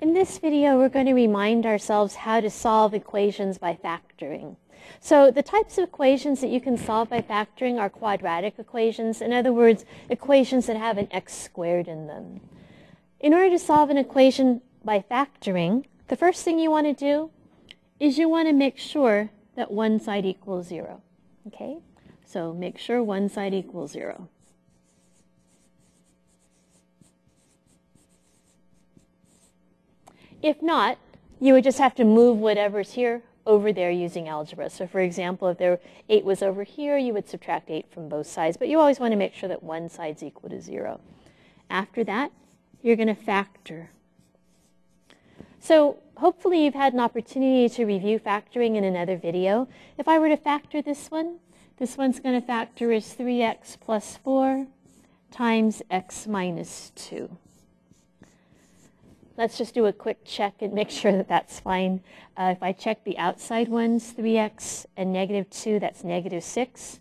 In this video, we're going to remind ourselves how to solve equations by factoring. So the types of equations that you can solve by factoring are quadratic equations. In other words, equations that have an x squared in them. In order to solve an equation by factoring, the first thing you want to do is you want to make sure that one side equals 0. Okay? So make sure one side equals 0. If not, you would just have to move whatever's here over there using algebra. So for example, if 8 was over here, you would subtract 8 from both sides. But you always want to make sure that one side's equal to 0. After that, you're going to factor. So hopefully you've had an opportunity to review factoring in another video. If I were to factor this one, this one's going to factor as 3x plus 4 times x minus 2. Let's just do a quick check and make sure that that's fine. If I check the outside ones, 3x and negative 2, that's negative 6.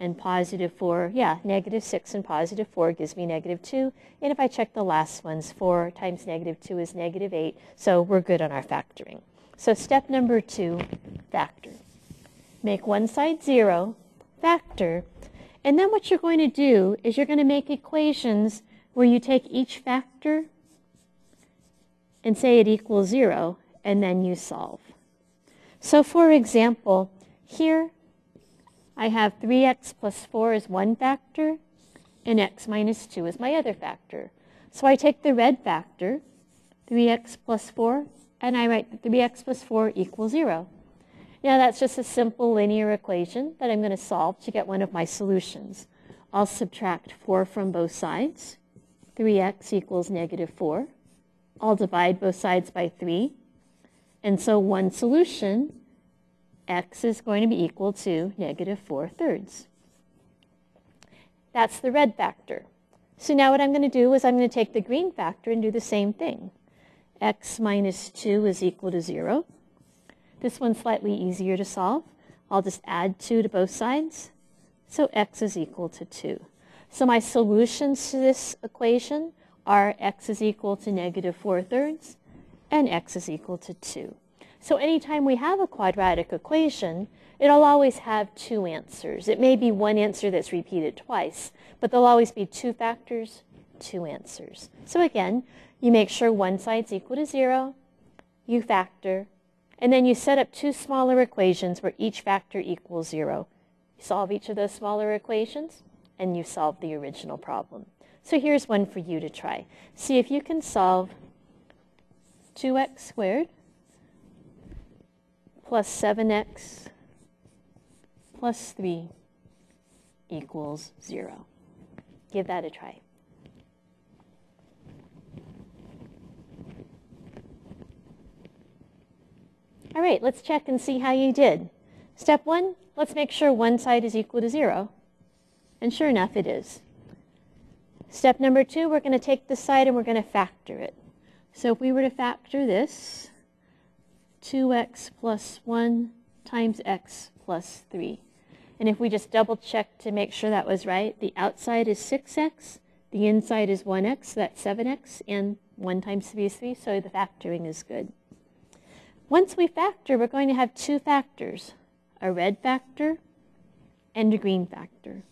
And positive 4, yeah, negative 6 and positive 4 gives me negative 2. And if I check the last ones, 4 times negative 2 is negative 8. So we're good on our factoring. So step number 2, factor. Make one side 0, factor. And then what you're going to do is you're going to make equations where you take each factor and say it equals 0, and then you solve. So for example, here I have 3x plus 4 is one factor, and x minus 2 is my other factor. So I take the red factor, 3x plus 4, and I write that 3x plus 4 equals 0. Now that's just a simple linear equation that I'm going to solve to get one of my solutions. I'll subtract 4 from both sides. 3x equals negative 4. I'll divide both sides by 3. And so one solution, x is going to be equal to negative 4/3. That's the red factor. So now what I'm going to do is I'm going to take the green factor and do the same thing. X minus 2 is equal to 0. This one's slightly easier to solve. I'll just add 2 to both sides. So x is equal to 2. So my solutions to this equation are x is equal to negative 4/3, and x is equal to 2. So anytime we have a quadratic equation, it'll always have two answers. It may be one answer that's repeated twice, but there'll always be two factors, two answers. So again, you make sure one side's equal to 0, you factor, and then you set up two smaller equations where each factor equals 0. You solve each of those smaller equations, and you solve the original problem. So here's one for you to try. See if you can solve 2x squared plus 7x plus 3 equals 0. Give that a try. All right, let's check and see how you did. Step 1, let's make sure one side is equal to 0. And sure enough, it is. Step number 2, we're going to take this side and we're going to factor it. So if we were to factor this, 2x plus 1 times x plus 3. And if we just double check to make sure that was right, the outside is 6x, the inside is 1x, so that's 7x, and 1 times 3 is 3, so the factoring is good. Once we factor, we're going to have two factors, a red factor and a green factor.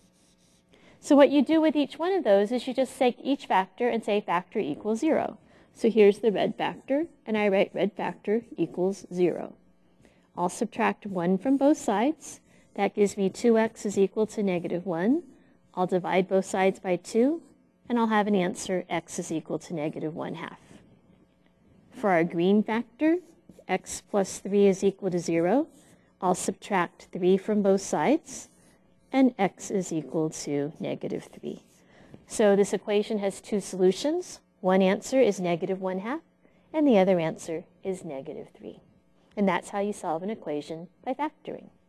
So what you do with each one of those is you just take each factor and say factor equals 0. So here's the red factor, and I write red factor equals 0. I'll subtract 1 from both sides. That gives me 2x is equal to negative 1. I'll divide both sides by 2, and I'll have an answer, x is equal to negative 1/2. For our green factor, x plus 3 is equal to 0. I'll subtract 3 from both sides, and x is equal to negative 3. So this equation has two solutions. One answer is negative 1/2, and the other answer is negative 3. And that's how you solve an equation by factoring.